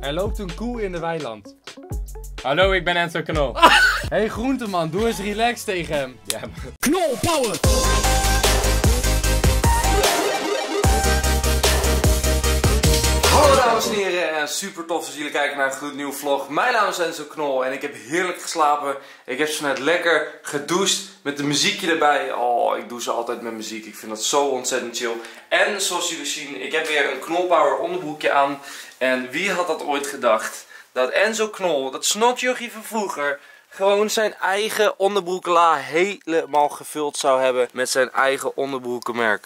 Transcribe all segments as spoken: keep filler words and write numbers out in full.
Er loopt een koe in de weiland. Hallo, ik ben Enzo Knol. Hé hey, groenteman, doe eens relax tegen hem. Ja, man. Knolpower! Hallo dames en heren en super tof dat jullie kijken naar een gloednieuwe vlog. Mijn naam is Enzo Knol en ik heb heerlijk geslapen. Ik heb zo net lekker gedoucht met een muziekje erbij. Oh, ik doe ze altijd met muziek. Ik vind dat zo ontzettend chill. En zoals jullie zien, ik heb weer een Knolpower onderbroekje aan. En wie had dat ooit gedacht? Dat Enzo Knol, dat snotjochie van vroeger, gewoon zijn eigen onderbroekela helemaal gevuld zou hebben met zijn eigen onderbroekenmerk.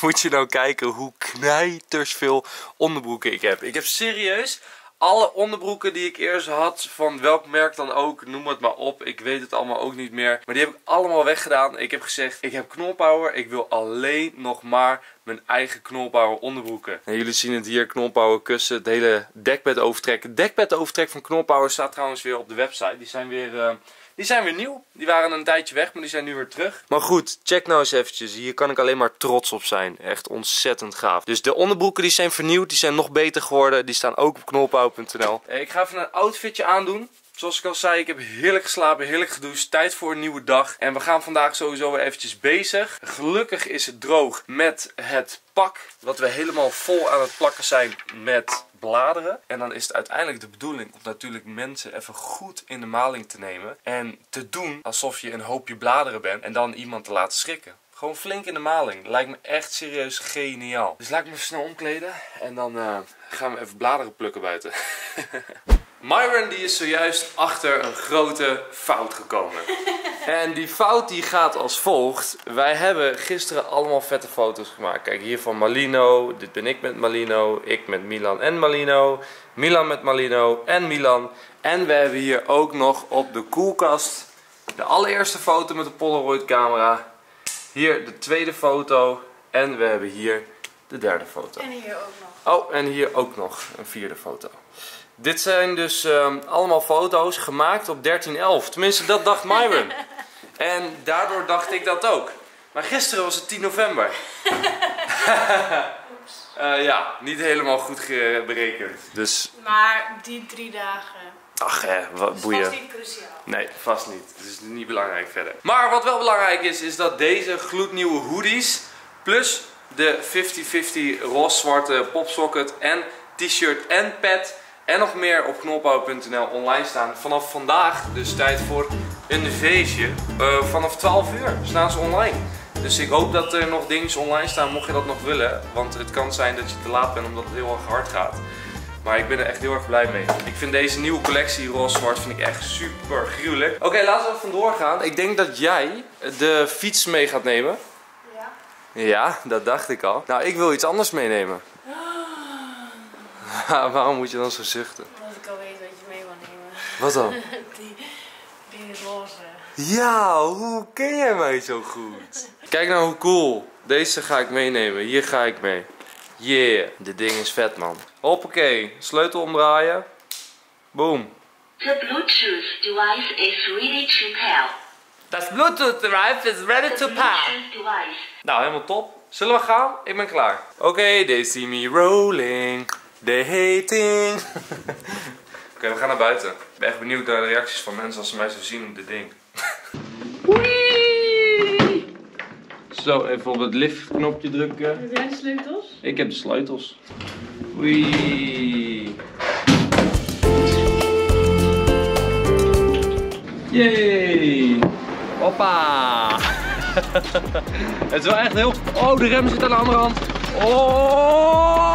Moet je nou kijken hoe knijtersveel onderbroeken ik heb. Ik heb serieus alle onderbroeken die ik eerst had, van welk merk dan ook, noem het maar op. Ik weet het allemaal ook niet meer. Maar die heb ik allemaal weggedaan. Ik heb gezegd, ik heb Knolpower. Ik wil alleen nog maar mijn eigen Knolpower onderbroeken. En jullie zien het hier, Knolpower kussen, het hele dekbed overtrek. Het dekbed overtrek van Knolpower staat trouwens weer op de website. Die zijn weer... Uh... Die zijn weer nieuw. Die waren een tijdje weg, maar die zijn nu weer terug. Maar goed, check nou eens eventjes. Hier kan ik alleen maar trots op zijn. Echt ontzettend gaaf. Dus de onderbroeken die zijn vernieuwd. Die zijn nog beter geworden. Die staan ook op knolbouw punt n l. Ik ga even een outfitje aandoen. Zoals ik al zei, ik heb heerlijk geslapen, heerlijk gedoucht. Tijd voor een nieuwe dag. En we gaan vandaag sowieso weer eventjes bezig. Gelukkig is het droog met het pak. Wat we helemaal vol aan het plakken zijn met... bladeren. En dan is het uiteindelijk de bedoeling om natuurlijk mensen even goed in de maling te nemen. En te doen alsof je een hoopje bladeren bent en dan iemand te laten schrikken. Gewoon flink in de maling. Lijkt me echt serieus geniaal. Dus laat ik me even snel omkleden en dan uh, gaan we even bladeren plukken buiten. Myron die is zojuist achter een grote fout gekomen. En die fout die gaat als volgt. Wij hebben gisteren allemaal vette foto's gemaakt. Kijk, hier van Malino. Dit ben ik met Malino. Ik met Milan en Malino. Milan met Malino en Milan. En we hebben hier ook nog op de koelkast de allereerste foto met de Polaroid camera. Hier de tweede foto. En we hebben hier de derde foto. En hier ook nog. Oh, en hier ook nog een vierde foto. Dit zijn dus um, allemaal foto's gemaakt op dertien elf. Tenminste, dat dacht Myron. En daardoor dacht ik dat ook. Maar gisteren was het tien november. uh, ja, niet helemaal goed berekend. Dus... Maar die drie dagen. Ach hè, wat boeien. Dat is niet cruciaal. Nee, vast niet. Het is niet belangrijk verder. Maar wat wel belangrijk is, is dat deze gloednieuwe hoodies... plus de vijftig vijftig roze-zwarte popsocket en t-shirt en pet... en nog meer op knolbouw punt n l online staan. Vanaf vandaag, dus tijd voor een feestje. Uh, vanaf twaalf uur staan ze online. Dus ik hoop dat er nog dingetjes online staan, mocht je dat nog willen. Want het kan zijn dat je te laat bent omdat het heel erg hard gaat. Maar ik ben er echt heel erg blij mee. Ik vind deze nieuwe collectie roze-zwart vind ik echt super gruwelijk. Oké, okay, laten we er vandoor gaan. Ik denk dat jij de fiets mee gaat nemen. Ja. Ja, dat dacht ik al. Nou, ik wil iets anders meenemen. Waarom moet je dan zo zuchten? Omdat ik al weet wat je mee wil nemen. Wat dan? Die, die roze. Ja, hoe ken jij mij zo goed? Kijk nou hoe cool. Deze ga ik meenemen. Hier ga ik mee. Yeah. Dit ding is vet, man. Hoppakee. Sleutel omdraaien. Boom. The Bluetooth device is ready to pair. Dat Bluetooth device is ready to pair. Nou, helemaal top. Zullen we gaan? Ik ben klaar. Oké, okay, they see me rolling. De hating. Oké, okay, we gaan naar buiten. Ik ben echt benieuwd naar de reacties van mensen als ze mij zo zien op dit ding. Wee! Zo, even op het liftknopje drukken. Heb jij de sleutels? Ik heb de sleutels. Wee! Yay! Hoppa! Het is wel echt heel... Oh, de rem zit aan de andere hand. Oh!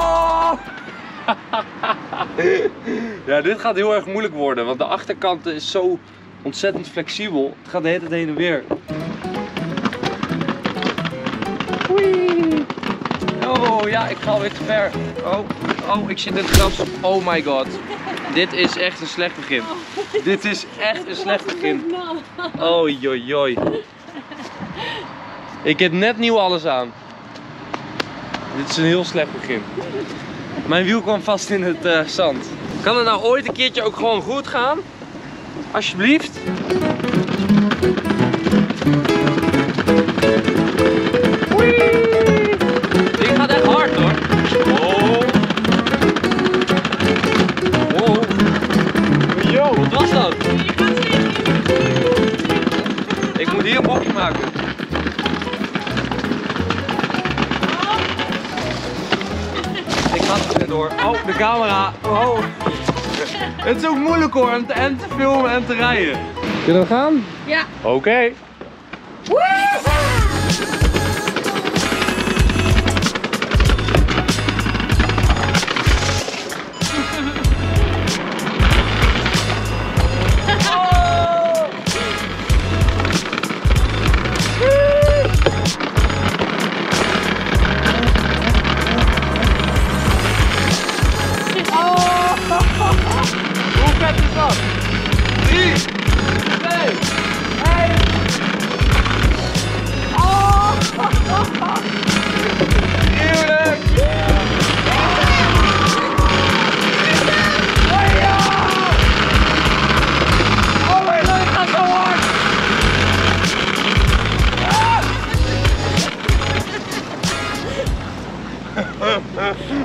Ja, dit gaat heel erg moeilijk worden, want de achterkant is zo ontzettend flexibel. Het gaat de hele tijd heen en weer. Oei. Oh ja, ik ga alweer te ver. Oh, oh, ik zit in het gras. Oh my god. Dit is echt een slecht begin. Oh. Dit is echt een slecht begin. Oh joi joi. Ik heb net nieuw alles aan. Dit is een heel slecht begin. Mijn wiel kwam vast in het uh, zand. Kan het nou ooit een keertje ook gewoon goed gaan? Alsjeblieft. Oei. Dit gaat echt hard hoor. Oh. Oh, de camera. Oh. Het is ook moeilijk hoor, om te, en te filmen en te rijden. Kunnen we gaan? Ja. Oké. Okay.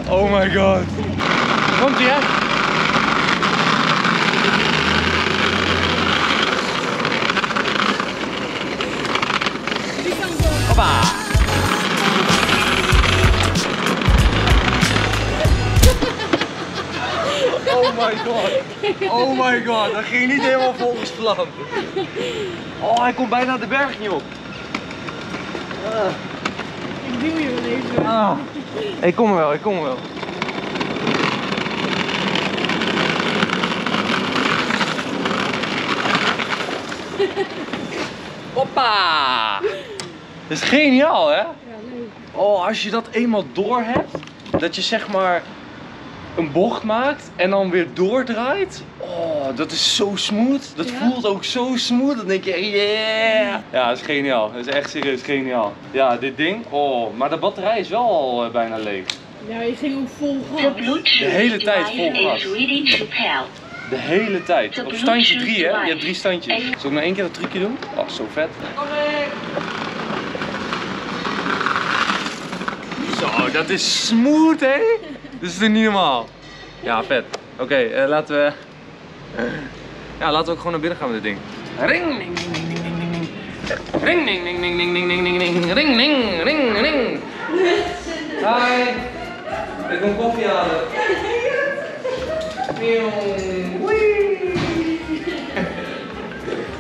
Oh my god. Komt ie hè? Hoppa. Oh my god. Oh my god. Dat ging niet helemaal volgens plan. Oh, hij komt bijna de berg niet op. Ik duw je wel even. Ah. Ik kom wel, ik kom wel. Hoppa! Dat is geniaal, hè? Ja, leuk. Oh, als je dat eenmaal door hebt, dat je zeg maar een bocht maakt en dan weer doordraait. Oh, dat is zo smooth. Dat ja? voelt ook zo smooth. Dan denk je, yeah! Ja, dat is geniaal. Dat is echt serieus geniaal. Ja, dit ding. Oh, maar de batterij is wel al uh, bijna leeg. Ja, je ging ook vol gas. De hele tijd vol gas. De hele tijd. Op standje drie, hè? Je hebt drie standjes. Zullen we nog één keer dat trucje doen? Oh, zo vet. Zo, dat is smooth, hè? Dit is toch niet normaal? Ja, vet. Oké, okay, uh, laten we... Ja, laten we ook gewoon naar binnen gaan met dit ding. Ring, ding, ding, ding, ding, ding, ding. Ring, ding, ding, ding, ding, ding, ding, ding. Ring, ding, ring, ring. Hi. Ik kom koffie halen. Wee.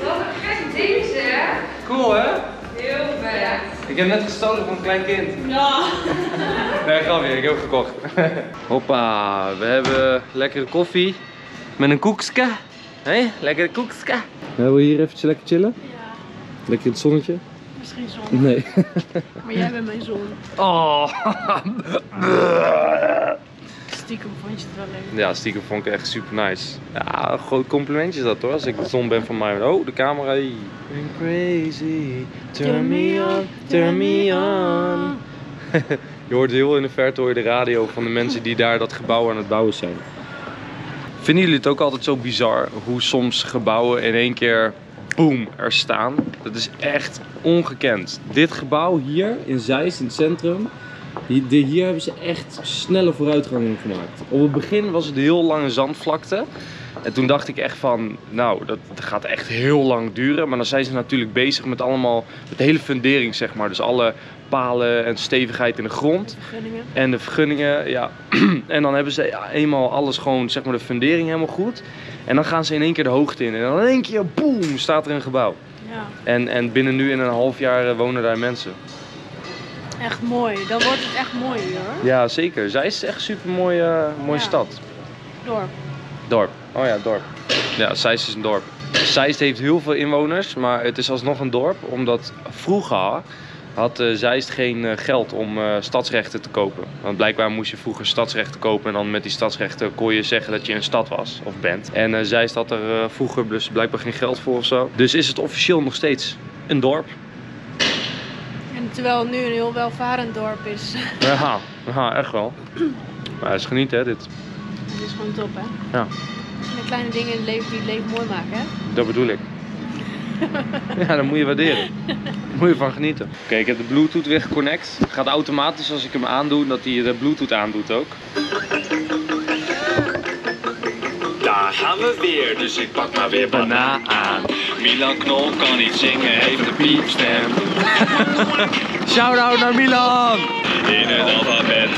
Wat een gek ding, hè? Cool, hè? Heel vet. Ik heb net gestolen van een klein kind. Ja. Nee, grapje. Ik heb ook gekocht. Hoppa. We hebben lekkere koffie. Met een koekske. Hé, lekkere koekske. Wil je hier eventjes lekker chillen? Ja. Lekker in het zonnetje? Er is geen zon. Nee. Maar jij bent mijn zon. Oh. Stiekem vond je het wel leuk. Ja, stiekem vond ik echt super nice. Ja, een groot complimentje is dat hoor. Als ik de zon ben van mij. Oh, de camera. I'm crazy. Turn me on, turn me on. Je hoort heel in de verte hoor je de radio van de mensen die daar dat gebouw aan het bouwen zijn. Vinden jullie het ook altijd zo bizar hoe soms gebouwen in één keer boom er staan? Dat is echt ongekend. Dit gebouw hier in Zeist, in het centrum, hier hebben ze echt snelle vooruitgang in gemaakt. Op het begin was het een heel lange zandvlakte. En toen dacht ik echt van, nou dat gaat echt heel lang duren. Maar dan zijn ze natuurlijk bezig met allemaal, met de hele fundering zeg maar. Dus alle palen en stevigheid in de grond. De en de vergunningen, ja. En dan hebben ze eenmaal alles gewoon, zeg maar de fundering helemaal goed. En dan gaan ze in één keer de hoogte in. En dan in één keer, boem, staat er een gebouw. Ja. En, en binnen nu in een half jaar wonen daar mensen. Echt mooi, dan wordt het echt mooi hier hoor. Ja, zeker. Zij is echt een super mooie, uh, mooie ja. stad. Dorp. Dorp. Oh ja, dorp. Ja, Zeist is een dorp. Zeist heeft heel veel inwoners, maar het is alsnog een dorp. Omdat vroeger had uh, Zeist geen uh, geld om uh, stadsrechten te kopen. Want blijkbaar moest je vroeger stadsrechten kopen en dan met die stadsrechten kon je zeggen dat je een stad was of bent. En uh, Zeist had er uh, vroeger dus blijkbaar geen geld voor ofzo. Dus is het officieel nog steeds een dorp. En terwijl het nu een heel welvarend dorp is. Ja, ja echt wel. Maar het is geniet hè, dit. Het is gewoon top hè. Ja. De kleine dingen in het leven die het leven mooi maken, hè? Dat bedoel ik. Ja, dat moet je waarderen. Daar moet je van genieten. Oké, okay, ik heb de Bluetooth weer geconnect. Het gaat automatisch als ik hem aandoe, dat hij de Bluetooth aandoet ook. Daar gaan we weer, dus ik pak maar weer bana aan. Milan Knol kan niet zingen, heeft een piepstem. Shout-out naar Milan! In het alfabet,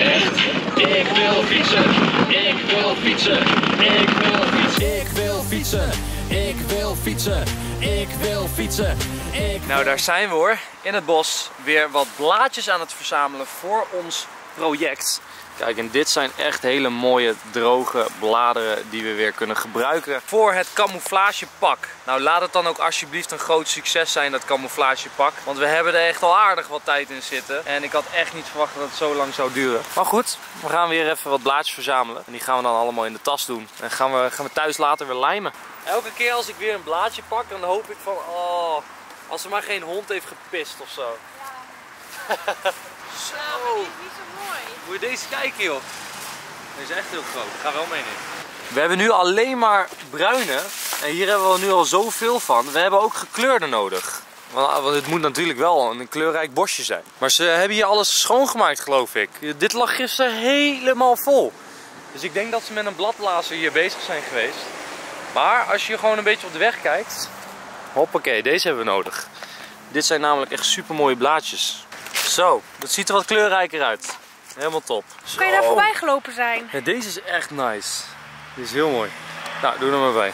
echt. Ik wil fietsen, ik wil fietsen, ik wil fietsen, ik wil fietsen, ik wil fietsen, ik wil fietsen. Nou, daar zijn we hoor, in het bos, weer wat blaadjes aan het verzamelen voor ons project. Kijk, en dit zijn echt hele mooie droge bladeren die we weer kunnen gebruiken voor het camouflagepak. Nou, laat het dan ook alsjeblieft een groot succes zijn, dat camouflagepak. Want we hebben er echt al aardig wat tijd in zitten. En ik had echt niet verwacht dat het zo lang zou duren. Maar goed, we gaan weer even wat blaadjes verzamelen. En die gaan we dan allemaal in de tas doen. En gaan we, gaan we thuis later weer lijmen. Elke keer als ik weer een blaadje pak, dan hoop ik van... Oh, als er maar geen hond heeft gepist of zo. Ja. Zo. Ja, dit is niet zo mooi. Moet je deze kijken joh. Deze is echt heel groot. Ik ga wel meenemen. We hebben nu alleen maar bruine. En hier hebben we nu al zoveel van. We hebben ook gekleurde nodig. Want het moet natuurlijk wel een kleurrijk bosje zijn. Maar ze hebben hier alles schoongemaakt geloof ik. Dit lag gisteren helemaal vol. Dus ik denk dat ze met een bladblazer hier bezig zijn geweest. Maar als je gewoon een beetje op de weg kijkt. Hoppakee, deze hebben we nodig. Dit zijn namelijk echt super mooie blaadjes. Zo, dat ziet er wat kleurrijker uit. Helemaal top. Zo. Kan je daar voorbij gelopen zijn? Ja, deze is echt nice. Dit is heel mooi. Nou, doe er maar bij.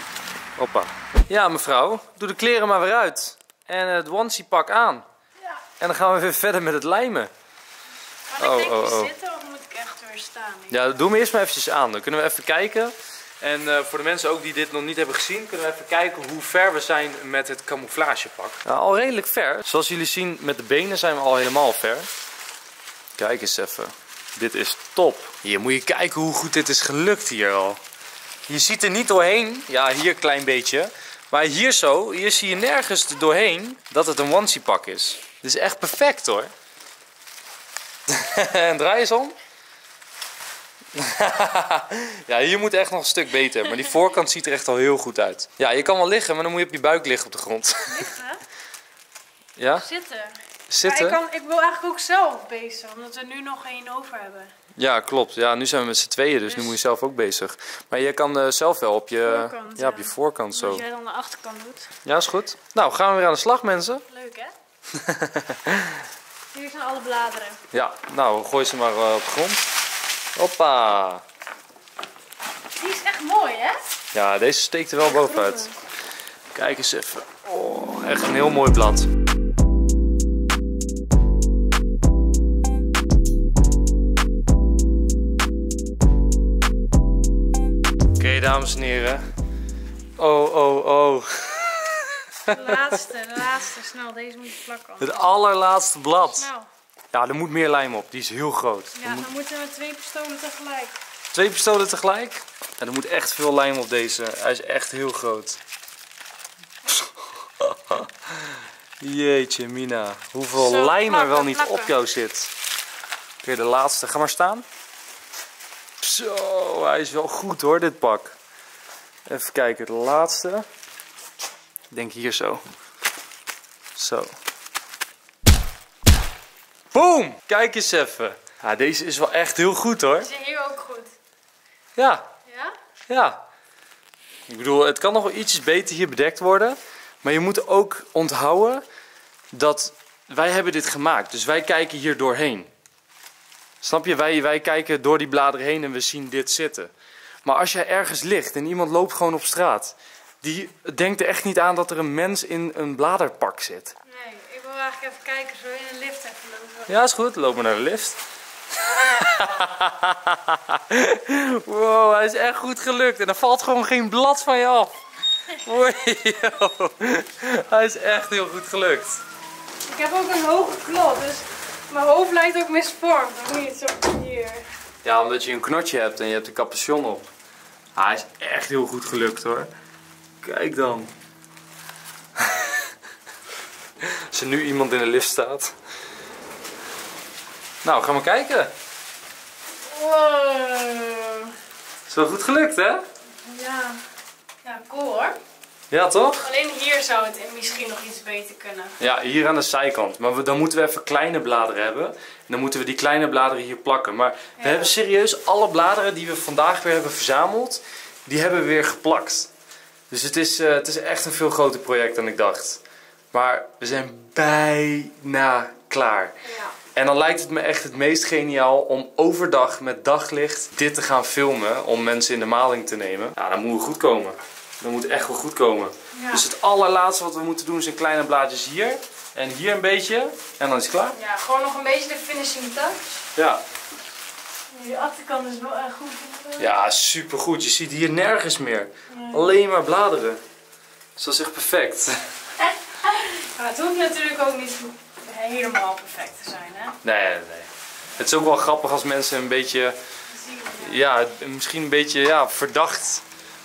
Hoppa. Ja mevrouw, doe de kleren maar weer uit. En het onesie pak aan. Ja. En dan gaan we weer verder met het lijmen. Kan oh, ik denk oh, oh. zitten of moet ik echt weer staan? Ja, doe me eerst maar eventjes aan. Dan kunnen we even kijken. En uh, voor de mensen ook die dit nog niet hebben gezien, kunnen we even kijken hoe ver we zijn met het camouflagepak. Nou, al redelijk ver. Zoals jullie zien, met de benen zijn we al helemaal ver. Kijk eens even. Dit is top. Hier moet je kijken hoe goed dit is gelukt hier al. Je ziet er niet doorheen. Ja, hier een klein beetje. Maar hier zo, hier zie je nergens doorheen dat het een onesie pak is. Dit is echt perfect hoor. En draai eens om. Ja, hier moet echt nog een stuk beter. Maar die voorkant ziet er echt al heel goed uit. Ja, je kan wel liggen, maar dan moet je op je buik liggen op de grond. Liggen? Ja? Zitten. Zitten? Ja, ik, kan, ik wil eigenlijk ook zelf bezig, omdat we nu nog één over hebben. Ja, klopt. Ja, nu zijn we met z'n tweeën, dus, dus nu moet je zelf ook bezig. Maar je kan uh, zelf wel op je voorkant, ja, op je voorkant zo. Als jij dan de achterkant doet. Ja, is goed. Nou, gaan we weer aan de slag, mensen. Leuk, hè? Hier zijn alle bladeren. Ja, nou, gooi ze maar uh, op de grond. Hoppa! Die is echt mooi, hè? Ja, deze steekt er wel bovenuit. Kijk eens even. Oh, echt een heel mooi blad. Oké, dames en heren. Oh, oh, oh. De laatste, de laatste. Snel, deze moet je plakken. Het allerlaatste blad. Snel. Ja, er moet meer lijm op. Die is heel groot. Ja, dan moet... moeten we twee pistolen tegelijk. Twee pistolen tegelijk? En er moet echt veel lijm op deze. Hij is echt heel groot. Jeetje Mina. Hoeveel Zo, lijm plakken, er wel niet plakken. op jou zit. Oké, de laatste. Ga maar staan. Zo, hij is wel goed hoor, dit pak. Even kijken, de laatste. Ik denk hier zo. Zo. Boom! Kijk eens even. Ja, deze is wel echt heel goed hoor. Deze hier ook goed. Ja. Ja? Ja. Ik bedoel, het kan nog wel ietsjes beter hier bedekt worden. Maar je moet ook onthouden dat wij hebben dit gemaakt. Dus wij kijken hier doorheen. Snap je? Wij, wij kijken door die bladeren heen en we zien dit zitten. Maar als jij ergens ligt en iemand loopt gewoon op straat. Die denkt er echt niet aan dat er een mens in een bladerpak zit. Nee, ik wil eigenlijk even kijken zo in een lift even lopen. Ja, is goed. Loop maar naar de lift. Wow, hij is echt goed gelukt. En er valt gewoon geen blad van je af. Wow. Hij is echt heel goed gelukt. Ik heb ook een hoge klot, dus mijn hoofd lijkt ook misvormd. Dan moet je het zo hier. Ja, omdat je een knotje hebt en je hebt een capuchon op. Ah, hij is echt heel goed gelukt hoor. Kijk dan. Als er nu iemand in de lift staat. Nou, gaan we kijken. Wow. Is wel goed gelukt, hè? Ja. Ja, cool hoor. Ja, toch? Alleen hier zou het misschien nog iets beter kunnen. Ja, hier aan de zijkant. Maar we, dan moeten we even kleine bladeren hebben. En dan moeten we die kleine bladeren hier plakken. Maar ja, we hebben serieus alle bladeren die we vandaag weer hebben verzameld, die hebben we weer geplakt. Dus het is, uh, het is echt een veel groter project dan ik dacht. Maar we zijn bijna klaar. Ja. En dan lijkt het me echt het meest geniaal om overdag met daglicht dit te gaan filmen. Om mensen in de maling te nemen. Ja, dan moet het goed komen. Dat moet echt wel goed komen. Ja. Dus het allerlaatste wat we moeten doen zijn kleine blaadjes hier. En hier een beetje. En dan is het klaar. Ja, gewoon nog een beetje de finishing touch. Ja. Die achterkant is wel echt goed. Ja, super goed. Je ziet hier nergens meer. Nee. Alleen maar bladeren. Dus dat is echt perfect. Ja, het hoeft natuurlijk ook niet helemaal perfect te zijn, hè? Nee, nee, nee. Het is ook wel grappig als mensen een beetje, ja, misschien een beetje ja, verdacht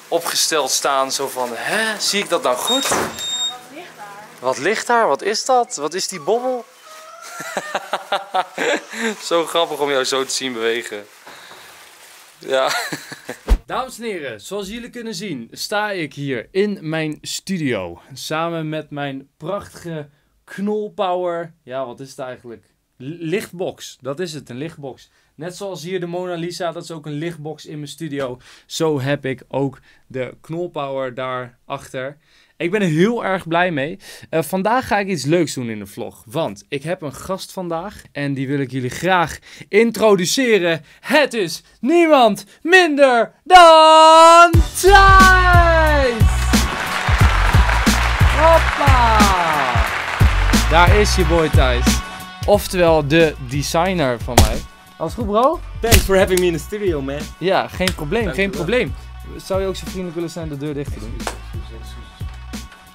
opgesteld staan. Zo van, hè, zie ik dat nou goed? Ja, wat ligt daar? Wat ligt daar? Wat is dat? Wat is die bobbel? Zo grappig om jou zo te zien bewegen. Ja. Dames en heren, zoals jullie kunnen zien sta ik hier in mijn studio. Samen met mijn prachtige Knolpower. Ja, wat is het eigenlijk? Lichtbox. Dat is het, een lichtbox. Net zoals hier de Mona Lisa, dat is ook een lichtbox in mijn studio. Zo heb ik ook de Knolpower daarachter. Ik ben er heel erg blij mee. Uh, vandaag ga ik iets leuks doen in de vlog. Want ik heb een gast vandaag. En die wil ik jullie graag introduceren. Het is niemand minder dan Thijs! Hoppa! Daar is je boy Thijs. Oftewel de designer van mij. Alles goed, bro? Thanks for having me in the studio, man. Ja, geen probleem, Dank geen probleem. Zou je ook zo vriendelijk willen zijn de deur dicht te doen?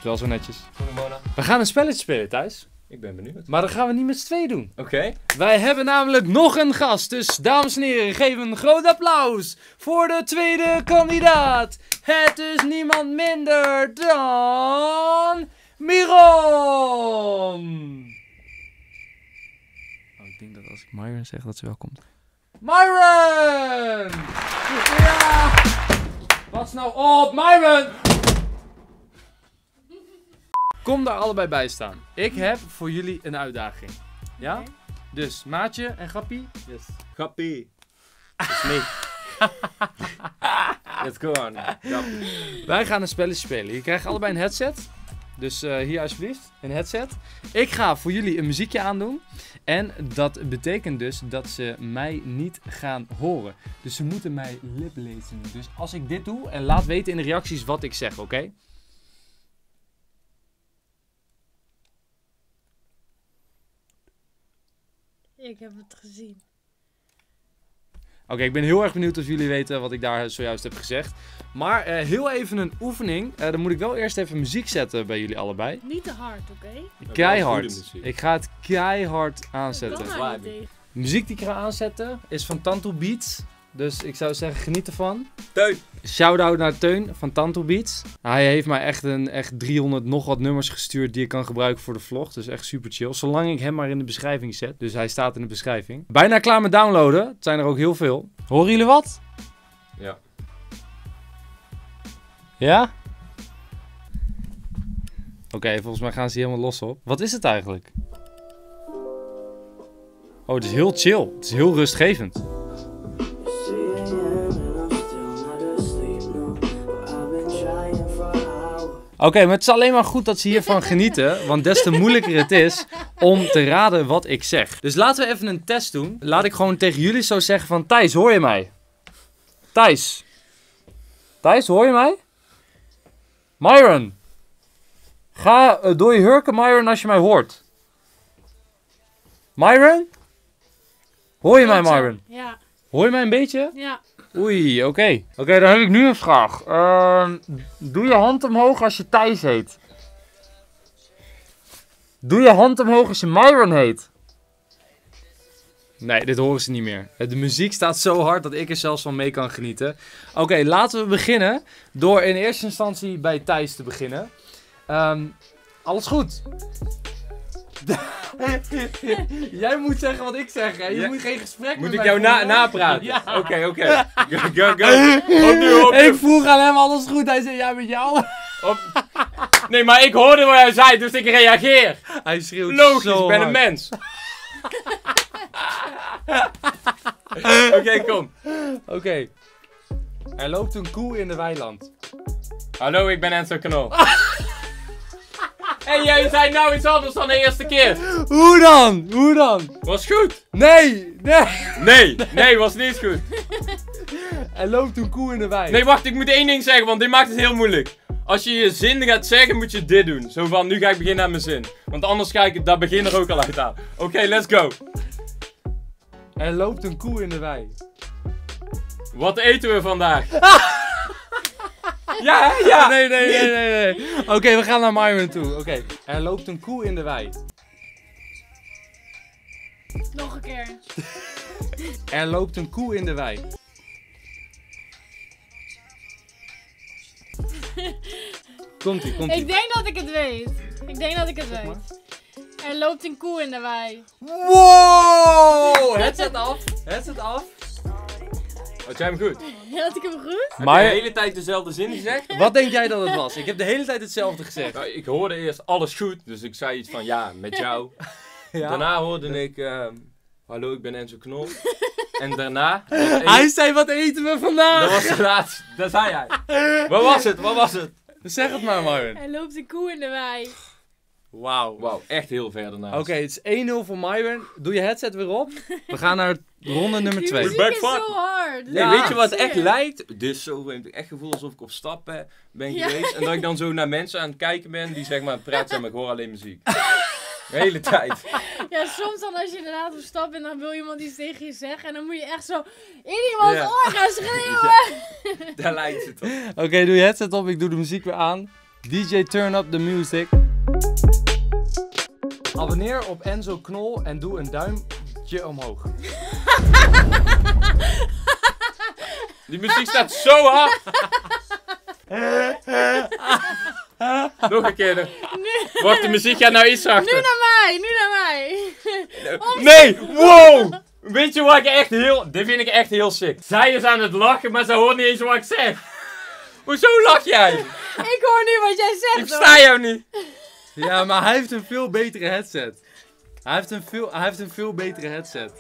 Wel zo netjes. Goedemorgen. We gaan een spelletje spelen, Thijs. Ik ben benieuwd. Maar dat gaan we niet met z'n tweeën doen. Oké. Okay. Wij hebben namelijk nog een gast. Dus dames en heren, geef een groot applaus voor de tweede kandidaat. Het is niemand minder dan Myron. Oh, ik denk dat als ik Myron zeg dat ze wel komt. Myron! Ja! Wat is nou op, Myron? Kom daar allebei bij staan. Ik heb voor jullie een uitdaging. Ja? Okay. Dus maatje en grappie. Yes. Grappie. Dat is me. Let's go on. Grappie. Wij gaan een spelletje spelen. Je krijgt allebei een headset. Dus uh, hier alsjeblieft, een headset. Ik ga voor jullie een muziekje aandoen. En dat betekent dus dat ze mij niet gaan horen. Dus ze moeten mij lip-lezen. Dus als ik dit doe, en laat weten in de reacties wat ik zeg, oké? Okay? Ik heb het gezien. Oké, okay, ik ben heel erg benieuwd of jullie weten wat ik daar zojuist heb gezegd. Maar uh, heel even een oefening. Uh, dan moet ik wel eerst even muziek zetten bij jullie allebei. Niet te hard, oké? Okay? Keihard. Ik ga het keihard aanzetten. De muziek die ik ga aanzetten is van Tantu Beats. Dus ik zou zeggen, geniet ervan. Teun! Shoutout naar Teun van Tantu Beats. Hij heeft mij echt, een, echt driehonderd nog wat nummers gestuurd die ik kan gebruiken voor de vlog. Dus echt super chill. Zolang ik hem maar in de beschrijving zet. Dus hij staat in de beschrijving. Bijna klaar met downloaden. Het zijn er ook heel veel. Horen jullie wat? Ja. Ja? Oké, okay, volgens mij gaan ze hier helemaal los op. Wat is het eigenlijk? Oh, het is heel chill. Het is heel rustgevend. Oké, okay, maar het is alleen maar goed dat ze hiervan genieten, want des te moeilijker het is om te raden wat ik zeg. Dus laten we even een test doen. Laat ik gewoon tegen jullie zo zeggen van, Thijs, hoor je mij? Thijs. Thijs, hoor je mij? Myron. Ga uh, door je hurken, Myron, als je mij hoort. Myron? Hoor je mij, Myron? Ja. Hoor je mij een beetje? Ja. Oei, oké. Okay. Oké, okay, dan heb ik nu een vraag. Uh, doe je hand omhoog als je Thijs heet. Doe je hand omhoog als je Myron heet. Nee, dit horen ze niet meer. De muziek staat zo hard dat ik er zelfs van mee kan genieten. Oké, okay, laten we beginnen door in eerste instantie bij Thijs te beginnen. Um, alles goed. Jij moet zeggen wat ik zeg, hè? Je ja. moet geen gesprek moet met mij. Moet ik jou na napraten? Oké, oké. Go, go, go. Opnieuw, opnieuw. Ik vroeg aan hem alles goed. Hij zei, ja, met jou? Op... Nee, maar ik hoorde wat hij zei, dus ik reageer. Hij schreeuwt logisch, zo ik ben hard. Een mens. Oké, okay, kom. Oké. Okay. Er loopt een koe in de weiland. Hallo, ik ben Enzo Knol. En jij zei nou iets anders dan de eerste keer. Hoe dan? Hoe dan? Was goed. Nee, nee. Nee, nee, was niet goed. En loopt toen koe in de wei. Nee, wacht, ik moet één ding zeggen, want dit maakt het heel moeilijk. Als je je zin gaat zeggen, moet je dit doen. Zo van, nu ga ik beginnen aan mijn zin. Want anders ga ik dat begin er ook al uit aan. Oké, okay, let's go. Er loopt een koe in de wei. Wat eten we vandaag? Ja, ja. Nee, nee, nee, nee, nee. Oké, okay, we gaan naar Myron toe. Oké, okay. Er loopt een koe in de wei. Nog een keer. Er loopt een koe in de wei. Komt ie, komt ie. Ik denk dat ik het weet. Ik denk dat ik het weet. Er loopt een koe in de wei. Wow! Headset af. Headset af. Had jij hem goed? Had ik hem goed? Heb maar... je de hele tijd dezelfde zin gezegd? Wat denk jij dat het was? Ik heb de hele tijd hetzelfde gezegd. Nou, ik hoorde eerst alles goed, dus ik zei iets van ja, met jou. Ja. Daarna hoorde ik, uh, hallo, ik ben Enzo Knol. En daarna... Eet... Hij zei, wat eten we vandaag? Dat was de laatste. Dat zei hij. Wat was het? Wat was het? Zeg het maar, Myron. Hij loopt een koe in de wei. Wauw. Wauw, echt heel ver daarnaast. Oké, okay, het is één nul voor Myron. Doe je headset weer op. We gaan naar ronde nummer twee. Die muziek is zo hard. Ja. Nee, weet je wat het echt lijkt? Dus zo heb ik echt gevoel alsof ik op stap ben geweest. Ja. En dat ik dan zo naar mensen aan het kijken ben die zeg maar praten zijn, maar ik hoor alleen muziek. De hele tijd. Ja, soms dan als je inderdaad op stap bent, dan wil iemand iets tegen je zeggen. En dan moet je echt zo in iemands ja. oor gaan schreeuwen. Ja. Daar lijkt het op. Oké, okay, doe je headset op. Ik doe de muziek weer aan. D J, turn up the music. Abonneer op Enzo Knol en doe een duimpje omhoog. Die muziek staat zo hard. Nog een keer. Nu. Wacht, de muziek gaat nou iets zachter. Nu naar mij, nu naar mij. Nee, wow. Weet je wat ik echt heel... Dit vind ik echt heel sick. Zij is aan het lachen, maar ze hoort niet eens wat ik zeg. Hoezo lach jij? Ik hoor nu wat jij zegt. Ik versta jou niet. Ja, maar hij heeft een veel betere headset. Hij heeft een veel, hij heeft een veel betere headset.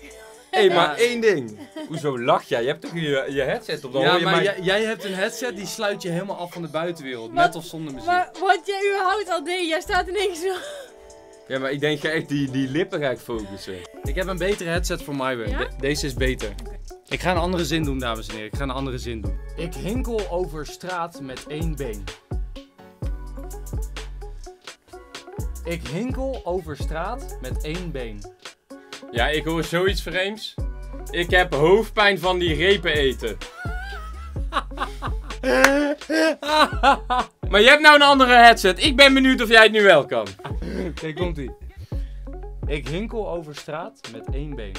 Hé, hey, maar ja. één ding. Hoezo lach jij? Je hebt toch je, je headset op? Dan ja, hoor je maar mij... jij hebt een headset die sluit je helemaal af van de buitenwereld. Wat, met of zonder muziek. Maar wat jij überhaupt al deed, jij staat ineens zo... Ja, maar ik denk ga echt die, die lippen ga ik focussen. Ik heb een betere headset voor Myron. Ja? De, deze is beter. Okay. Ik ga een andere zin doen, dames en heren. Ik ga een andere zin doen. Ik hinkel over straat met één been. Ik hinkel over straat met één been. Ja, ik hoor zoiets vreemds. Ik heb hoofdpijn van die repen eten. Maar je hebt nou een andere headset. Ik ben benieuwd of jij het nu wel kan. Oké, komt ie. Ik hinkel over straat met één been.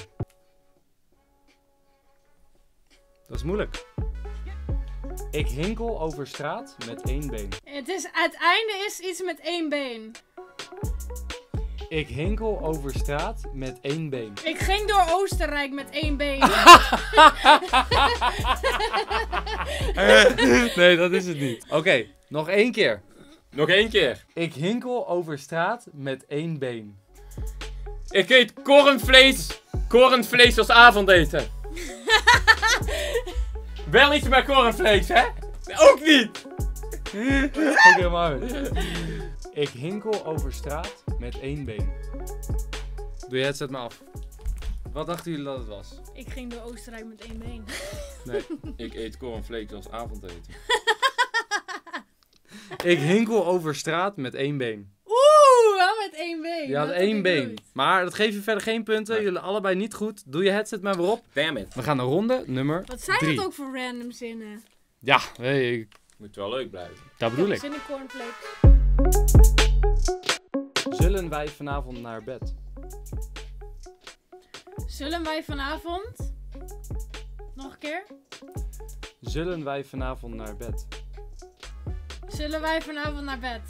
Dat is moeilijk. Ik hinkel over straat met één been. Het is, het einde is iets met één been. Ik hinkel over straat met één been. Ik ging door Oostenrijk met één been. Nee, dat is het niet. Oké, okay, nog één keer. Nog één keer. Ik hinkel over straat met één been. Ik eet kornvlees, kornvlees als avondeten. Wel iets met kornvlees, hè? Ook niet. Oké, maar. Ik hinkel over straat met één been. Doe je headset maar af. Wat dachten jullie dat het was? Ik ging door Oostenrijk met één been. Nee, ik eet cornflakes als avondeten. Ik hinkel over straat met één been. Oeh, wel met één been. Je had dat één been. Nooit. Maar dat geeft je verder geen punten. Nee. Jullie allebei niet goed. Doe je headset maar weer op. Damn it. We gaan naar ronde nummer drie. Wat zijn drie. Dat ook voor random zinnen? Ja, hey, ik... moet wel leuk blijven. Dat bedoel ik. Zinnen cornflakes. Zullen wij vanavond naar bed? Zullen wij vanavond? Nog een keer? Zullen wij vanavond naar bed? Zullen wij vanavond naar bed?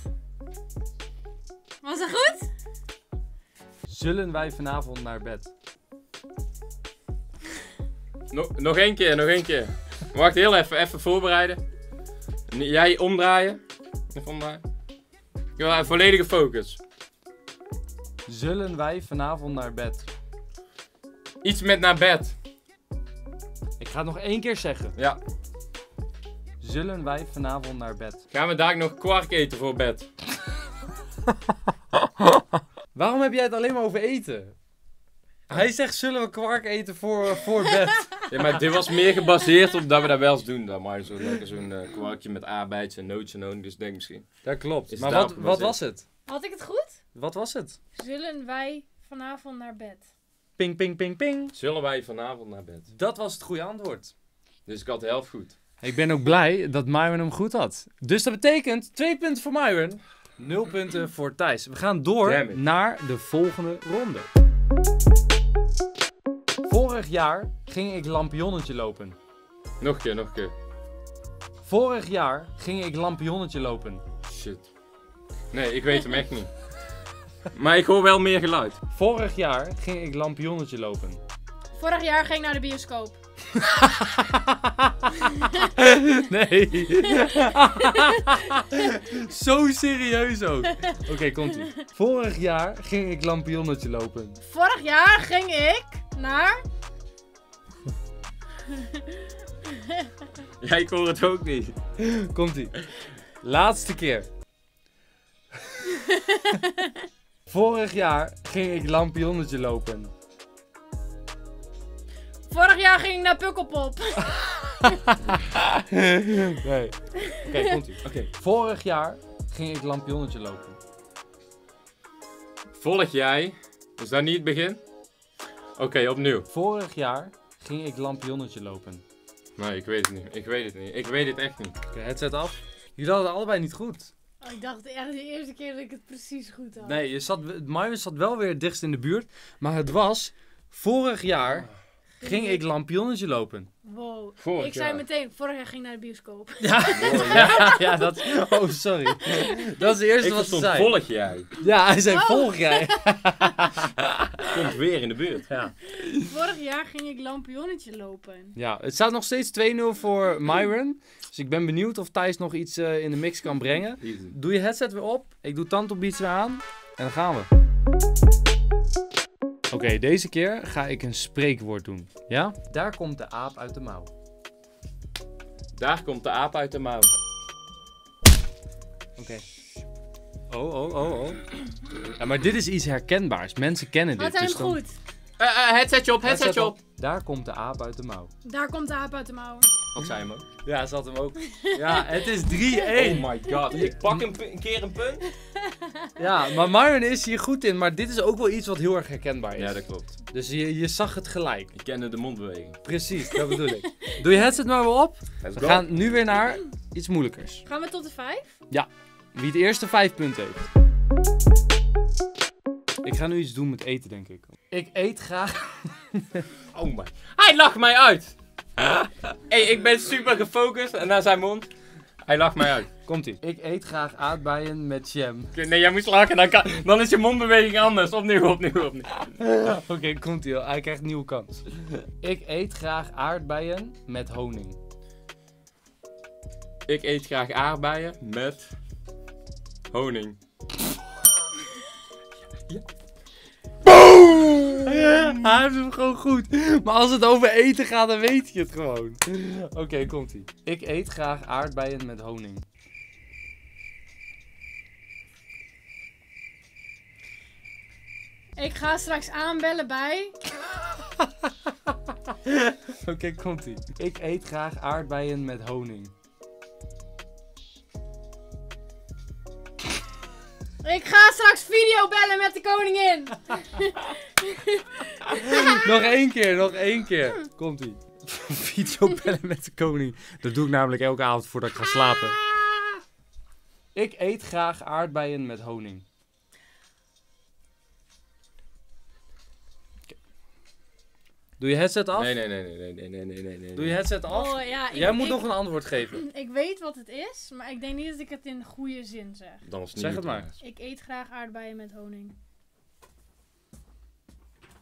Was dat goed? Zullen wij vanavond naar bed? Nog, nog één keer, nog één keer. Wacht heel even, even voorbereiden. Jij omdraaien. Even omdraaien. Ja, volledige focus. Zullen wij vanavond naar bed? Iets met naar bed. Ik ga het nog één keer zeggen. Ja. Zullen wij vanavond naar bed? Gaan we daar nog kwark eten voor bed? Waarom heb jij het alleen maar over eten? Hij zegt, zullen we kwark eten voor, voor bed? Ja, maar dit was meer gebaseerd op dat we dat wel eens doen. Dan maar zo lekker zo'n uh, kwarkje met aardbeidjes en nootjes en honing, dus denk misschien. Dat klopt. Is maar wat, wat was het? Had ik het goed? Wat was het? Zullen wij vanavond naar bed? Ping, ping, ping, ping. Zullen wij vanavond naar bed? Dat was het goede antwoord. Dus ik had de helft goed. Ik ben ook blij dat Myron hem goed had. Dus dat betekent twee punten voor Myron, nul punten voor Thijs. We gaan door naar de volgende ronde. Vorig jaar ging ik lampionnetje lopen. Nog een keer, nog een keer. Vorig jaar ging ik lampionnetje lopen. Shit. Nee, ik weet hem echt niet. Maar ik hoor wel meer geluid. Vorig jaar ging ik lampionnetje lopen. Vorig jaar ging ik naar de bioscoop. Nee. Zo serieus ook. Oké, okay, komt-ie. Vorig jaar ging ik lampionnetje lopen. Vorig jaar ging ik naar... Ja, ik hoor het ook niet. Komt-ie. Laatste keer. Vorig jaar ging ik lampionnetje lopen. Vorig jaar ging ik naar Pukkelpop. Nee. Oké, komt ie. Oké. Vorig jaar ging ik lampionnetje lopen. Volg jij? Is dat niet het begin? Oké, okay, opnieuw. Vorig jaar ging ik lampionnetje lopen. Nee, ik weet het niet. Ik weet het niet. Ik weet het echt niet. Oké, okay, headset af. Jullie hadden het allebei niet goed. Oh, ik dacht echt de eerste keer dat ik het precies goed had. Nee, je zat, Myron zat wel weer het dichtst in de buurt. Maar het was vorig jaar... Ging ik lampionnetje lopen? Wow. Vorig ik zei jaar. meteen, vorig jaar ging ik naar de bioscoop. Ja, ja, ja dat, oh sorry. Dat is het eerste ik wat ze zei. Volg jij. Ja, hij zei oh. Volg jij. Komt weer in de buurt. Ja. Vorig jaar ging ik lampionnetje lopen. Ja, het staat nog steeds twee nul voor Myron. Dus ik ben benieuwd of Thijs nog iets uh, in de mix kan brengen. Doe je headset weer op. Ik doe Tantu Beats weer aan. En dan gaan we. Oké, okay, deze keer ga ik een spreekwoord doen. Ja? Daar komt de aap uit de mouw. Daar komt de aap uit de mouw. Oké. Okay. Oh, oh, oh, oh. Ja, maar dit is iets herkenbaars. Mensen kennen dit. Had hij dus hem dan... goed? Uh, uh, headsetje op, headsetje headset op. op. Daar komt de aap uit de mouw. Daar komt de aap uit de mouw. Ook zei hem ook. Ja, ze had hem ook. Ja, het is drie één. Oh my god. Ik pak een, een keer een punt. Ja, maar Myron is hier goed in, maar dit is ook wel iets wat heel erg herkenbaar is. Ja, dat klopt. Dus je, je zag het gelijk. Ik kende de mondbeweging. Precies, dat bedoel ik. Doe je headset maar weer op. Let's we go. gaan nu weer naar iets moeilijkers. Gaan we tot de vijf? Ja, wie het eerste vijf punten heeft. Ik ga nu iets doen met eten, denk ik. Ik eet graag... Oh my... Hij lacht mij uit! Hé, hey, ik ben super gefocust en naar zijn mond. Hij lacht mij uit. Komt-ie. Ik eet graag aardbeien met jam. Nee, jij moet lachen. Dan, kan... dan is je mondbeweging anders. Opnieuw, opnieuw, opnieuw. Oké, okay, komt-ie. Hij krijgt een nieuwe kans. Ik eet graag aardbeien met honing. Ik eet graag aardbeien met honing. Ja. Boom! Ja, hij heeft hem gewoon goed. Maar als het over eten gaat, dan weet je het gewoon. Oké, okay, komt-ie. Ik eet graag aardbeien met honing. Ik ga straks aanbellen bij... Oké, okay, komt-ie. Ik eet graag aardbeien met honing. Ik ga straks video bellen met de koningin. Nog één keer, nog één keer. Komt-ie. Video bellen met de koning. Dat doe ik namelijk elke avond voordat ik ga slapen. Ik eet graag aardbeien met honing. Doe je headset af? Nee, nee, nee, nee, nee, nee, nee, nee, nee. Doe je headset af? Oh, ja, ik, Jij moet ik, nog een antwoord geven. Ik weet wat het is, maar ik denk niet dat ik het in goede zin zeg. Dan is het niet. Zeg het maar. Ik eet graag aardbeien met honing.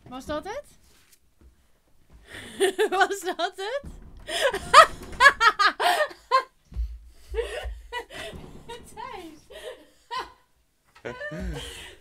Was dat het? Was dat het? Thijs.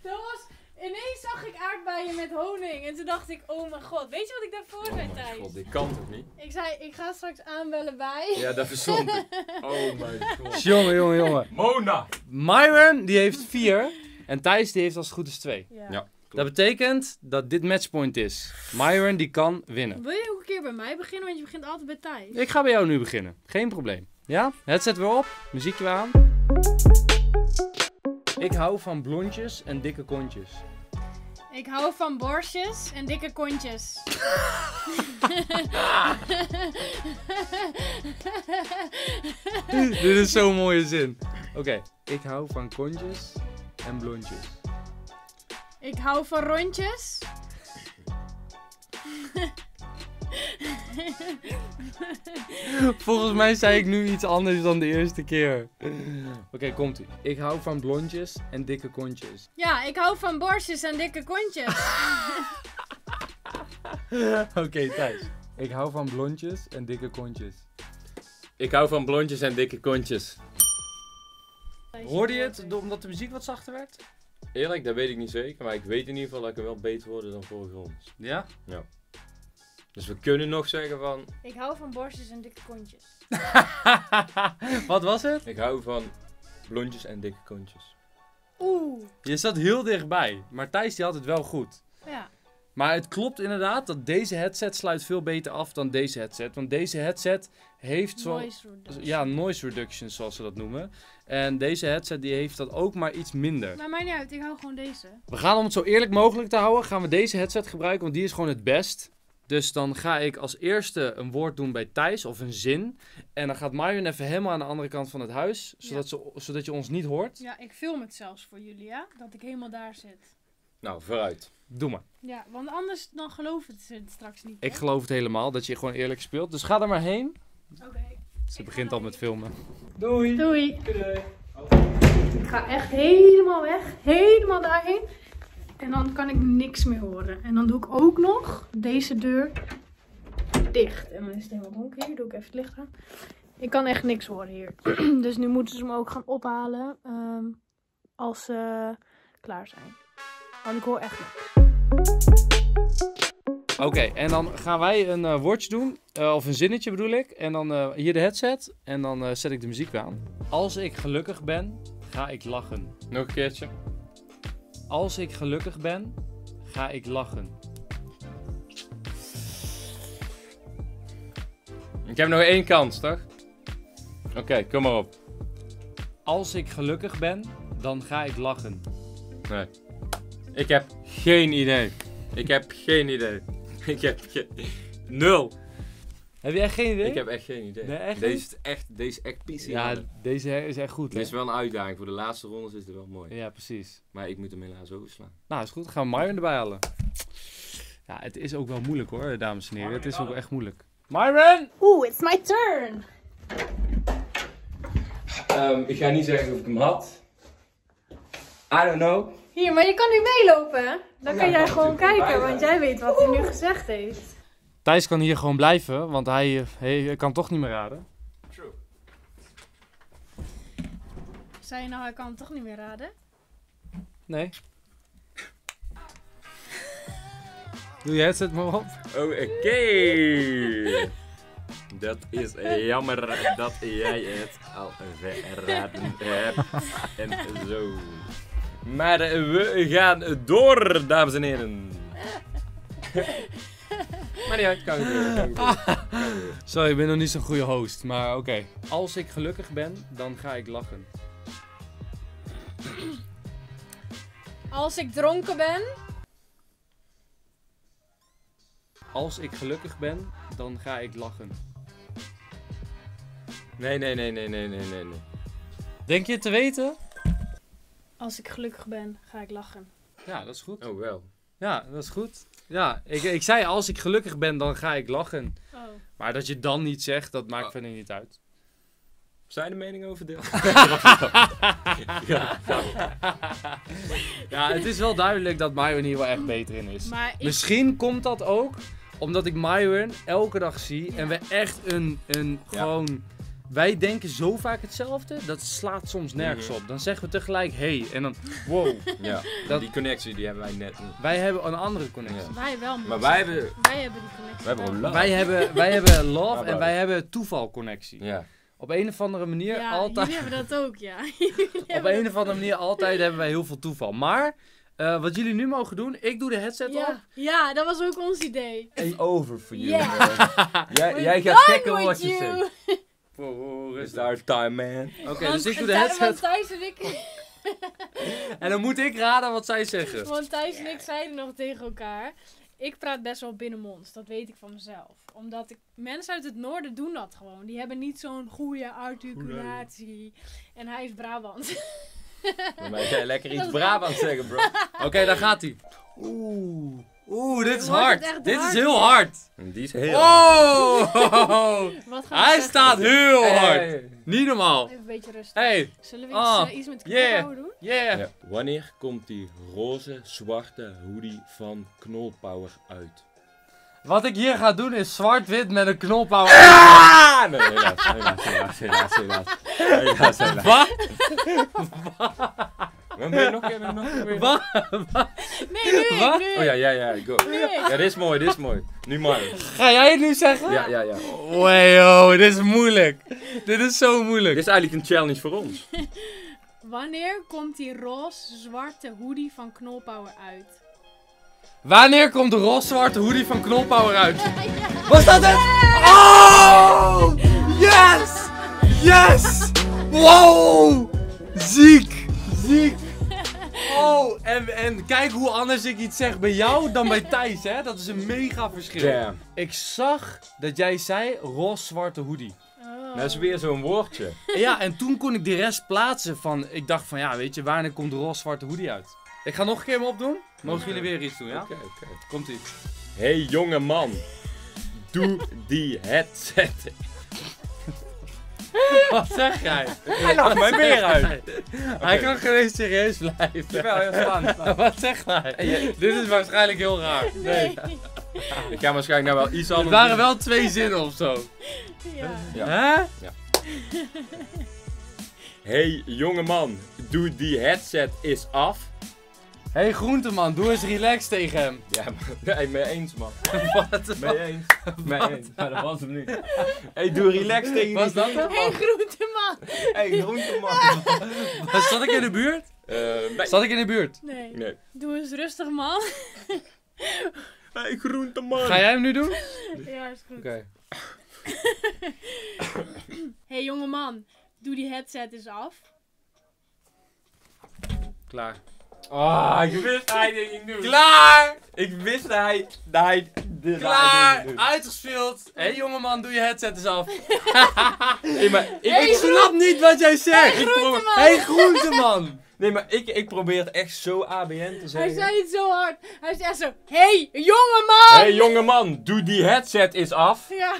Dat was... Ineens zag ik aardbeien met honing en toen dacht ik, oh mijn god, weet je wat ik daarvoor zei, Thijs? Oh mijn god, dit kan toch niet? Ik zei, ik ga straks aanbellen bij... Ja, dat verzond ik. Oh mijn god. Jongen, jongen, jongen. Mona! Myron, die heeft vier En Thijs die heeft als het goed is twee. Ja. Ja, dat betekent dat dit matchpoint is. Myron die kan winnen. Wil je ook een keer bij mij beginnen? Want je begint altijd bij Thijs. Ik ga bij jou nu beginnen. Geen probleem. Ja? Headset weer op. Muziek weer aan. Ik hou van blondjes en dikke kontjes. Ik hou van borstjes en dikke kontjes. Dit is zo'n mooie zin. Oké, okay. Ik hou van kontjes en blondjes. Ik hou van rondjes. Volgens mij zei ik nu iets anders dan de eerste keer. Oké, okay, komt-ie. Ik hou van blondjes en dikke kontjes. Ja, ik hou van borstjes en dikke kontjes. Oké, okay, Thijs. Ik hou van blondjes en dikke kontjes. Ik hou van blondjes en dikke kontjes. Hoorde je het omdat de muziek wat zachter werd? Eerlijk, dat weet ik niet zeker. Maar ik weet in ieder geval dat ik er wel beter word dan vorige rondes. Ja? Ja. Dus we kunnen nog zeggen van... Ik hou van borstjes en dikke kontjes. Wat was het? Ik hou van blondjes en dikke kontjes. Oeh. Je zat heel dichtbij, maar Thijs die had het wel goed. Ja. Maar het klopt inderdaad dat deze headset sluit veel beter af dan deze headset. Want deze headset heeft zo... Noise reduction. Ja, noise reduction zoals ze dat noemen. En deze headset die heeft dat ook maar iets minder. Maar mij niet uit, ik hou gewoon deze. We gaan om het zo eerlijk mogelijk te houden, gaan we deze headset gebruiken, want die is gewoon het best. Dus dan ga ik als eerste een woord doen bij Thijs, of een zin. En dan gaat Myron even helemaal aan de andere kant van het huis, zodat, ja. ze, zodat je ons niet hoort. Ja, ik film het zelfs voor jullie, ja? Dat ik helemaal daar zit. Nou, vooruit. Doe maar. Ja, want anders dan geloof het ze straks niet. Hè? Ik geloof het helemaal, dat je gewoon eerlijk speelt. Dus ga er maar heen. Oké. Okay. Ze begint al met filmen. Doei. Doei. Doei. Ik ga echt helemaal weg. Helemaal daarheen. En dan kan ik niks meer horen. En dan doe ik ook nog deze deur dicht. En dan is het helemaal donker hier. Doe ik even het licht aan. Ik kan echt niks horen hier. Dus nu moeten ze me ook gaan ophalen um, als ze uh, klaar zijn. Want ik hoor echt niks. Oké, okay, en dan gaan wij een uh, woordje doen. Uh, of een zinnetje bedoel ik. En dan uh, hier de headset. En dan uh, zet ik de muziek weer aan. Als ik gelukkig ben, ga ik lachen. Nog een keertje. Als ik gelukkig ben, ga ik lachen. Ik heb nog één kans, toch? Oké, okay, kom maar op. Als ik gelukkig ben, dan ga ik lachen. Nee. Ik heb geen idee. Ik heb geen idee. Ik heb geen... Nul. Heb je echt geen idee? Ik heb echt geen idee. Nee, echt deze, is echt, deze is echt pissig. Ja, deze is echt goed. Dit is wel een uitdaging. Voor de laatste rondes is het wel mooi. Ja, precies. Maar ik moet hem helaas overslaan. Nou, is goed. Dan gaan we Myron erbij halen. Ja, het is ook wel moeilijk hoor, dames en heren. Het is ook echt moeilijk. Myron! Oeh, it's my turn! Um, ik ga niet zeggen of ik hem had. I don't know. Hier, maar je kan nu meelopen. Dan ja, kan jij gewoon kijken, want jij weet wat hij nu gezegd heeft. Thijs kan hier gewoon blijven, want hij, hij kan toch niet meer raden. True. Zei je nou, hij kan toch niet meer raden? Nee. Doe jij het, zet maar op. Oké. Okay. Dat is jammer dat jij het al verraden hebt. En zo. Maar we gaan door, dames en heren. Maar ja, ik kan het weer, kan het weer, kan het weer. Sorry, ik ben nog niet zo'n goede host, maar oké. Okay. Als ik gelukkig ben, dan ga ik lachen. Als ik dronken ben. Als ik gelukkig ben, dan ga ik lachen. Nee, nee, nee, nee, nee, nee, nee, nee. Denk je het te weten? Als ik gelukkig ben, ga ik lachen. Ja, dat is goed. Oh, wel. Ja, dat is goed. Ja, ik, ik zei als ik gelukkig ben, dan ga ik lachen. Oh. Maar dat je dan niet zegt, dat maakt oh. verder niet uit. Zijn de meningen overdeeld? ja. ja, het is wel duidelijk dat Myron hier wel echt beter in is. Ik... Misschien komt dat ook omdat ik Myron elke dag zie ja. en we echt een, een ja. gewoon... Wij denken zo vaak hetzelfde, dat slaat soms nergens op. Dan zeggen we tegelijk, hey, en dan, wow. Ja, dat, die connectie die hebben wij net niet. Wij hebben een andere connectie. Ja. Wij wel, maar wij hebben, wij hebben die connectie. Wij hebben love. Wij hebben, wij hebben love en wij hebben toevalconnectie. Ja. Op een of andere manier ja, altijd... jullie hebben dat ook, ja. Op een of andere manier altijd hebben wij heel veel toeval. Maar uh, wat jullie nu mogen doen, ik doe de headset ja. op. Ja, dat was ook ons idee. It's over voor jullie. Yeah. jij jij gaat kijken wat you. je zegt. Voor is daar time, man. Oké, okay, dus ik doe de headset. Want Thijs en ik... en dan moet ik raden wat zij zeggen. Want Thijs en ik zeiden nog tegen elkaar... Ik praat best wel binnenmonds, dat weet ik van mezelf. Omdat ik, mensen uit het noorden doen dat gewoon. Die hebben niet zo'n goede articulatie. En hij is Brabant. Dan mag jij lekker iets Brabant zeggen, bro. Oké, okay, daar gaat hij. Oeh, oeh, dit is hard. Dit hard. is heel hard. Die is heel hard. Oh, hij staat heel hard. Hey, hey, hey. Niet normaal. Even een beetje rustig. Hey. Zullen we ah. iets, uh, iets met knolpower doen? Yeah. Ja. Wanneer komt die roze zwarte hoodie van Knolpower uit? Wat ik hier ga doen is zwart-wit met een Knolpower. Ah! Nee, helaas, helaas, helaas, helaas, helaas. Helaas, helaas. Wat? Wat? Nog even, nog even. Wat? Nee, nu ik, nu. Oh ja, ja, ja, go. Ja, dit is mooi, dit is mooi. Nu maar. Ga jij het nu zeggen? Ja, ja, ja. Wow, dit is moeilijk. Dit is zo moeilijk. Dit is eigenlijk een challenge voor ons. Wanneer komt die roze-zwarte hoodie van Knolpower uit? Wanneer komt de roze-zwarte hoodie van Knolpower uit? Ja. Was dat het? Oh! Yes! Yes! Wow! Ziek! Ziek! Oh, en, en kijk hoe anders ik iets zeg bij jou dan bij Thijs, hè? Dat is een mega verschil. Damn. Ik zag dat jij zei roze-zwarte hoodie. Dat is weer zo'n woordje. Ja, en toen kon ik de rest plaatsen van... Ik dacht van, ja, weet je, wanneer komt de roze-zwarte hoodie uit? Ik ga nog een keer hem opdoen. Mogen jullie weer iets doen, ja? Oké, okay, oké. Okay. Komt-ie. Hey, jonge man. Doe die headset. Wat zeg jij? Hij lacht mijn beer uit. Okay. Hij kan geen serieus blijven. Jawel, heel spannend. Wat zegt hij? Hey, dit is waarschijnlijk heel raar. Nee. nee. Ik ga waarschijnlijk nou wel iets anders. Er waren wel twee zinnen of zo. Ja. ja. Hè? Ja. Hey jongeman, doe die headset is af. Hey groenteman, doe eens relax tegen hem. Ja, maar, nee, mee eens man. Wat? Mee eens. Mee eens. Maar dat was hem niet. Hey, doe relax tegen die. Was dat hem? Hey groenteman. Hey groenteman. Zat ik in de buurt? Uh, nee. Zat ik in de buurt? Nee. nee. Doe eens rustig man. Hey groenteman. Ga jij hem nu doen? Ja, is goed. Oké. Okay. Hey jongeman, doe die headset eens af. Klaar. Oh, ik wist dat hij dit ging doen. Klaar! Ik wist dat hij, dat hij dit Klaar! Ging doen. Uitgespeeld. Hé hey, jongeman, doe je headset eens af. Nee, maar ik, hey, ik snap niet wat jij zegt. Hé hey, groenteman. Hey, groenteman. Nee, maar ik, ik probeer het echt zo A B N te zeggen. Hij zei het zo hard. Hij zei echt zo, hey jongeman! Hey jongeman, doe die headset eens af. Ja.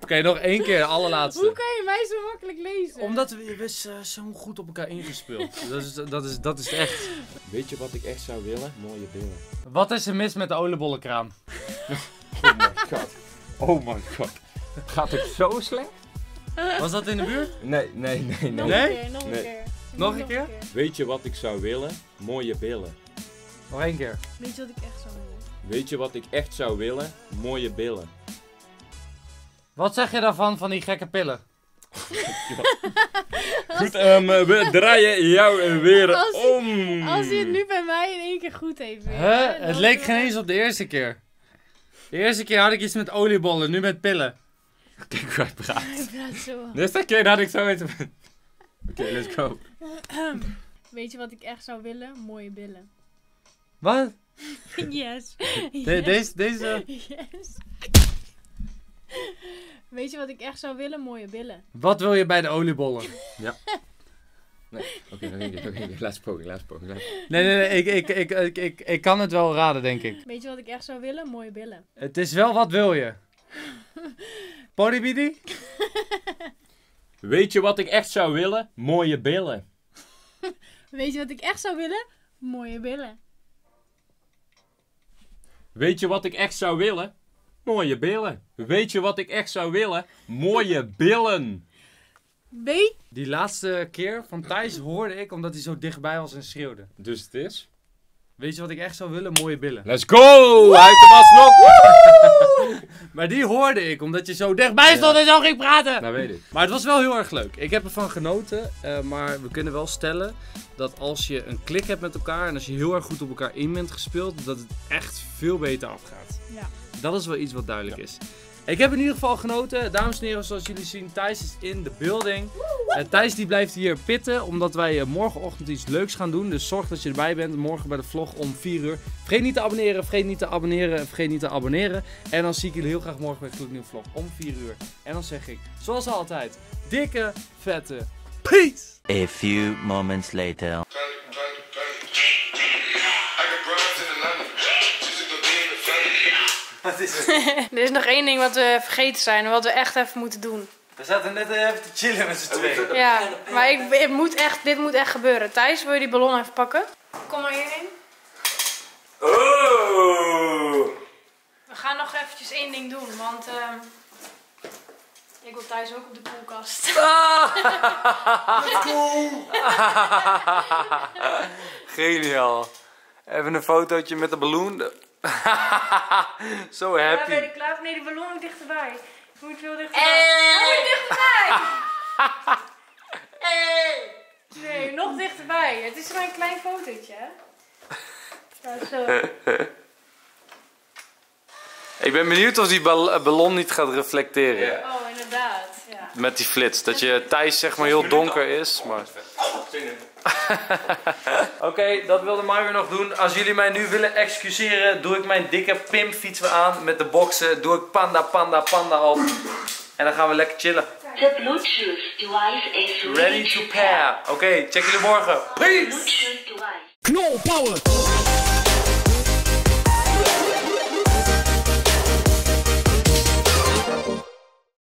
Oké, okay, nog één keer, de allerlaatste. Hoe kan je mij zo makkelijk lezen? Omdat we, we zijn uh, zo goed op elkaar ingespeeld. dat, is, dat, is, dat is echt. Weet je wat ik echt zou willen? Mooie billen. Wat is er mis met de oliebollenkraam? Oh my god. Oh my god. Gaat het zo slecht? Was dat in de buurt? Nee, nee, nee. nee. Nog een keer, nog een nee. keer. Nog, nog een keer? keer? Weet je wat ik zou willen? Mooie billen. Nog één keer. Weet je wat ik echt zou willen? Weet je wat ik echt zou willen? Mooie billen. Wat zeg je daarvan, van die gekke pillen? Goed, um, we draaien jou weer als je, om. Als je het nu bij mij in één keer goed heeft. Huh? Ja, het leek geen eens op de eerste keer. De eerste keer had ik iets met oliebollen, nu met pillen. Kijk hoe hij praat. Hij praat zo. Dus dat keer had ik zo iets met... Oké, okay, let's go. Weet je wat ik echt zou willen? Mooie billen. Wat? Yes. yes. De, deze... deze... Yes. Weet je wat ik echt zou willen? Mooie billen. Wat wil je bij de oliebollen? Ja. Nee, oké, okay, nog één keer. Laatste poging, laatste poging. Nee, nee, nee, ik, ik, ik, ik, ik, ik kan het wel raden, denk ik. Weet je wat ik echt zou willen? Mooie billen. Het is wel wat wil je. Potibidi? Weet je wat ik echt zou willen? Mooie billen. Weet je wat ik echt zou willen? Mooie billen. Weet je wat ik echt zou willen? Mooie billen. Weet je wat ik echt zou willen? Mooie billen. Weet... Die laatste keer van Thijs hoorde ik omdat hij zo dichtbij was en schreeuwde. Dus het is? Weet je wat ik echt zou willen? Mooie billen. Let's go! Hij heeft hem alsnog! Maar die hoorde ik, omdat je zo dichtbij stond ja. en zo ging praten. Nou, weet ik. Maar het was wel heel erg leuk. Ik heb ervan genoten, uh, maar we kunnen wel stellen dat als je een klik hebt met elkaar en als je heel erg goed op elkaar in bent gespeeld, dat het echt veel beter afgaat. Ja. Dat is wel iets wat duidelijk ja. is. Ik heb in ieder geval genoten. Dames en heren, zoals jullie zien, Thijs is in de building. Uh, Thijs die blijft hier pitten, omdat wij uh, morgenochtend iets leuks gaan doen. Dus zorg dat je erbij bent, morgen bij de vlog om vier uur. Vergeet niet te abonneren, vergeet niet te abonneren, vergeet niet te abonneren. En dan zie ik jullie heel graag morgen bij een gloednieuwe vlog om vier uur. En dan zeg ik, zoals altijd, dikke, vette peace! A few moments later. Wat is het? Er is nog één ding wat we vergeten zijn en wat we echt even moeten doen. We zaten net even te chillen met z'n tweeën. Ja, maar ik, ik moet echt, dit moet echt gebeuren. Thijs, wil je die ballon even pakken? Kom maar hierheen. Oh. We gaan nog eventjes één ding doen, want uh, ik wil Thijs ook op de koelkast. Ah. De koel. Geniaal. Even een fotootje met de ballon. Zo happy. Ja, ben je klaar? Nee, de ballon moet dichterbij. Ik moet veel dichterbij. Hey. Hij moet dichterbij! Hey. Nee, nog dichterbij. Het is maar een klein fotootje. Ja, zo. Ik ben benieuwd of die bal ballon niet gaat reflecteren. Ja. Oh, inderdaad. Ja. Met die flits. Dat je Thijs zeg maar heel donker is. Maar... Oké, okay, dat wilde Myron nog doen. Als jullie mij nu willen excuseren, doe ik mijn dikke pimpfiets weer aan met de boksen. Doe ik panda, panda, panda op. En dan gaan we lekker chillen. The Bluetooth device is ready to pair. Oké, okay, check jullie morgen. Peace! Knolpower!